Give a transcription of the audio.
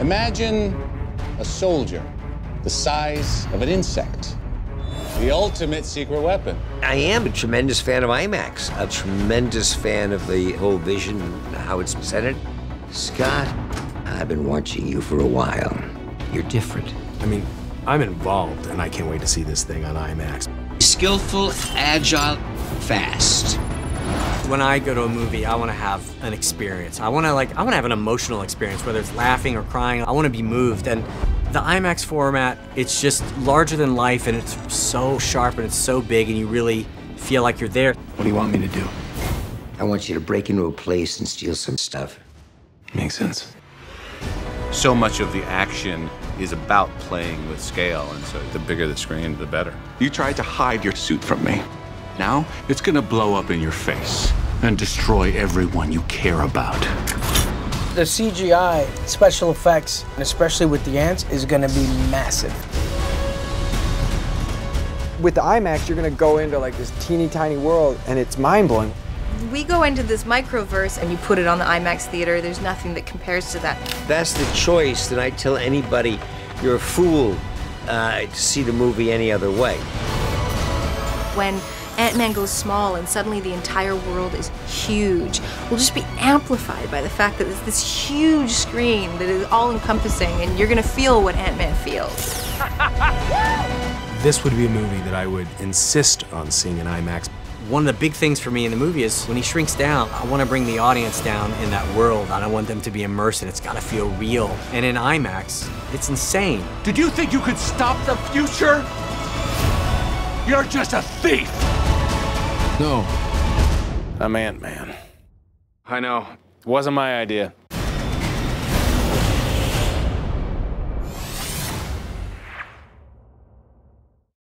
Imagine a soldier the size of an insect. The ultimate secret weapon. I am a tremendous fan of IMAX, a tremendous fan of the whole vision, how it's presented. Scott, I've been watching you for a while. You're different. I mean, I'm involved, and I can't wait to see this thing on IMAX. Skillful, agile, fast. When I go to a movie, I want to have an experience. I want to have an emotional experience, whether it's laughing or crying. I want to be moved. And the IMAX format, it's just larger than life, and it's so sharp and it's so big, and you really feel like you're there. What do you want me to do? I want you to break into a place and steal some stuff. Makes sense. So much of the action is about playing with scale, and so the bigger the screen, the better. You tried to hide your suit from me. Now, it's gonna blow up in your face and destroy everyone you care about. The CGI, special effects, and especially with the ants, is gonna be massive. With the IMAX, you're gonna go into like this teeny tiny world, and it's mind-blowing. We go into this microverse and you put it on the IMAX theater, there's nothing that compares to that. That's the choice that I tell anybody. You're a fool to see the movie any other way. When Ant-Man goes small and suddenly the entire world is huge, will just be amplified by the fact that it's this huge screen that is all-encompassing, and you're gonna feel what Ant-Man feels. This would be a movie that I would insist on seeing in IMAX. One of the big things for me in the movie is when he shrinks down, I want to bring the audience down in that world. I don't want them to be immersed, and it's got to feel real. And in IMAX, it's insane. Did you think you could stop the future? You're just a thief! No. I'm Ant-Man. I know. It wasn't my idea.